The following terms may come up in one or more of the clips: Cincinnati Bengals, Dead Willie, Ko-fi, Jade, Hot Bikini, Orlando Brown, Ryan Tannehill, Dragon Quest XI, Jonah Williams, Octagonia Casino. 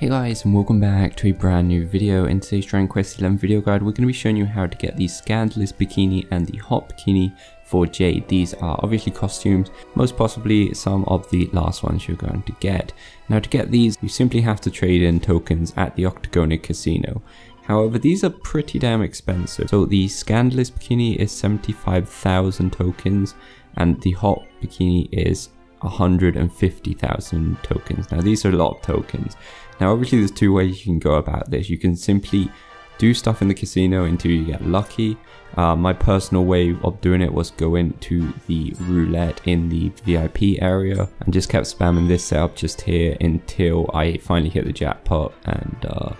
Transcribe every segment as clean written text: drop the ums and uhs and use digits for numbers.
Hey guys, and welcome back to a brand new video. In today's Dragon Quest XI video guide, we're going to be showing you how to get the Scandalous Bikini and the Hot Bikini for Jade. These are obviously costumes, most possibly some of the last ones you're going to get. Now to get these, you simply have to trade in tokens at the Octagonia Casino. However, these are pretty damn expensive. So the Scandalous Bikini is 75,000 tokens, and the Hot Bikini is 150,000 tokens. Now these are a lot of tokens. Now obviously there's two ways you can go about this. You can simply do stuff in the casino until you get lucky. My personal way of doing it was go into the roulette in the VIP area and just kept spamming this setup just here until I finally hit the jackpot and got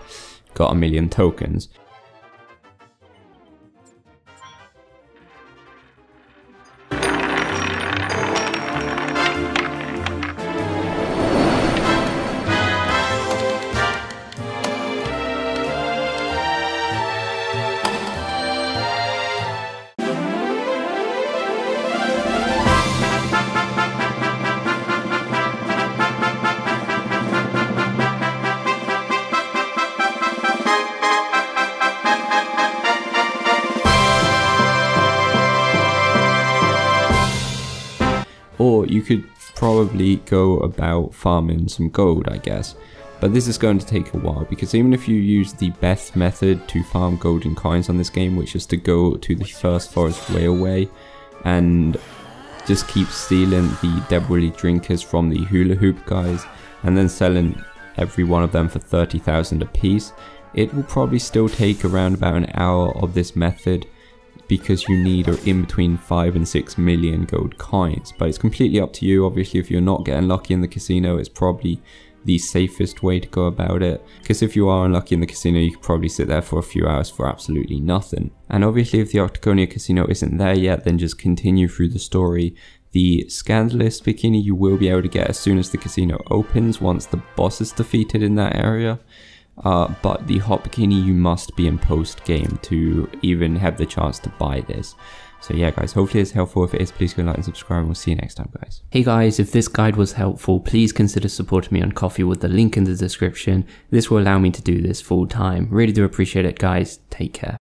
1,000,000 tokens. Or you could probably go about farming some gold, I guess. But this is going to take a while, because even if you use the best method to farm golden coins on this game, which is to go to the first forest railway and just keep stealing the Dead Willie drinkers from the hula hoop guys and then selling every one of them for 30,000 apiece, it will probably still take around about an hour of this method, because you need in between 5 and 6 million gold coins. But it's completely up to you. Obviously, if you're not getting lucky in the casino, it's probably the safest way to go about it, because if you are unlucky in the casino, you could probably sit there for a few hours for absolutely nothing. And obviously, if the Octagonia Casino isn't there yet, then just continue through the story. The Scandalous Bikini you will be able to get as soon as the casino opens, once the boss is defeated in that area. But the Hot Bikini you must be in post game to even have the chance to buy this. So yeah guys, hopefully it's helpful. If it is, please go like and subscribe, and we'll see you next time guys. Hey guys, if this guide was helpful, please consider supporting me on Ko-fi with the link in the description. This will allow me to do this full time. Really do appreciate it guys, take care.